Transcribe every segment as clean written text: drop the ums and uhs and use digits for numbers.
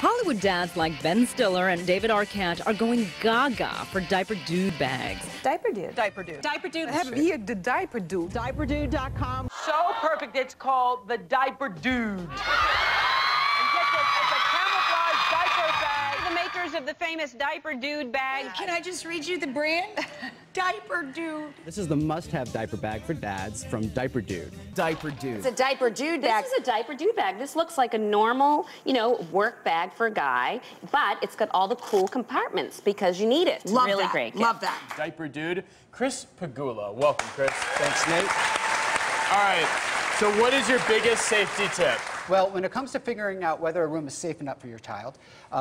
Hollywood dads like Ben Stiller and David Arquette are going gaga for diaper dude bags. Diaper dude. Diaper dude. Diaper dude. I have here the diaper dude. Diaperdude.com. So perfect, it's called the diaper dude. Of the famous diaper dude bag. Can I just read you the brand? Diaper dude. This is the must-have diaper bag for dads from Diaper Dude. Diaper dude. It's a diaper dude bag. This is a diaper dude bag. This looks like a normal, you know, work bag for a guy, but it's got all the cool compartments because you need it. Love really that. Great. Love that. Diaper dude. Chris Pegula. Welcome, Chris. Thanks, Nate. All right. So what is your biggest safety tip? Well, when it comes to figuring out whether a room is safe enough for your child,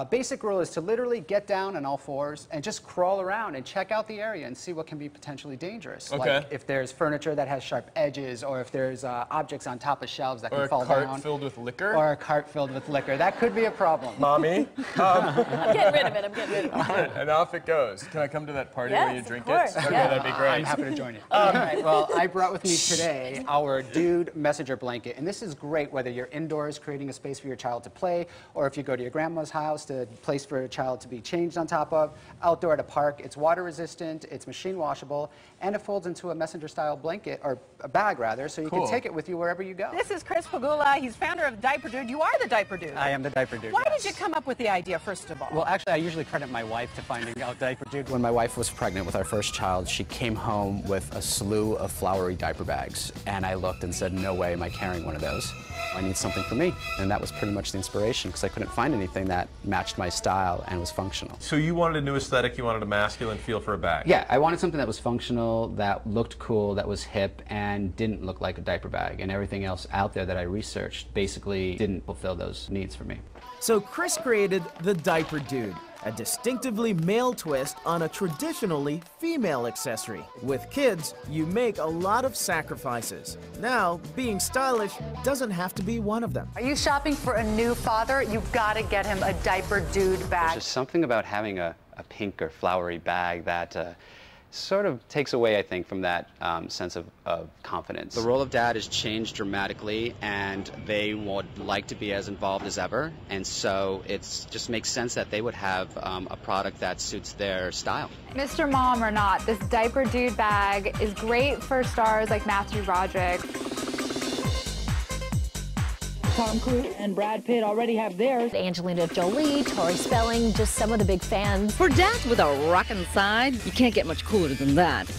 basic rule is to literally get down on all fours and just crawl around and check out the area and see what can be potentially dangerous. Okay. Like if there's furniture that has sharp edges, or if there's objects on top of shelves that can fall down. Or a cart filled with liquor. Or a cart filled with liquor. That could be a problem. Mommy, I'm getting rid of it. All right, and off it goes. Can I come to that party where you drink it? Okay, yeah. That'd be great. I'm happy to join you. All right, well, I brought with me today our Dude Messenger Blanket, and this is great whether you're indoors creating a space for your child to play, or if you go to your grandma's house, the place for a child to be changed on top of, outdoor at a park. It's water resistant, it's machine washable, and it folds into a messenger style blanket, or a bag rather, so you can take it with you wherever you go. This is Chris Pegula. He's founder of Diaper Dude. You are the Diaper Dude. I am the Diaper Dude. Why did you come up with the idea, first of all? Well, actually, I usually credit my wife to finding out Diaper Dude. When my wife was pregnant with our first child, she came home with a slew of flowery diaper bags, and I looked and said, no way am I carrying one of those. I need something for me, and that was pretty much the inspiration because I couldn't find anything that matched my style and was functional. So you wanted a new aesthetic, you wanted a masculine feel for a bag. Yeah, I wanted something that was functional, that looked cool, that was hip, and didn't look like a diaper bag, and everything else out there that I researched basically didn't fulfill those needs for me. So Chris created the Diaper Dude, a distinctively male twist on a traditionally female accessory. With kids, you make a lot of sacrifices. Now, being stylish doesn't have to be one of them. Are you shopping for a new father? You've got to get him a Diaper Dude bag. There's just something about having a pink or flowery bag that sort of takes away, I think, from that sense of confidence. The role of dad has changed dramatically, and they would like to be as involved as ever, and so it just makes sense that they would have a product that suits their style. Mr. Mom or not, this Diaper Dude bag is great for stars like Matthew Broderick. Tom Cruise and Brad Pitt already have theirs. Angelina Jolie, Tori Spelling, just some of the big fans. For dads with a rockin' side, you can't get much cooler than that.